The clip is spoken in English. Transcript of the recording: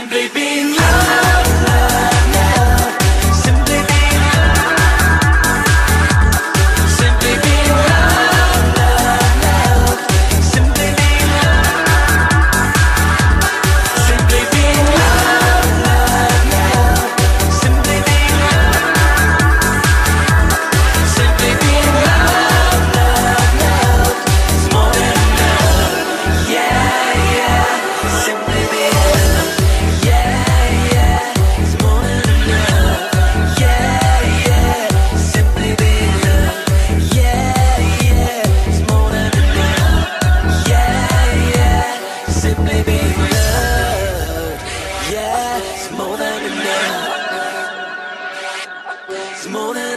Simply being loved. It's more than enough. It's more than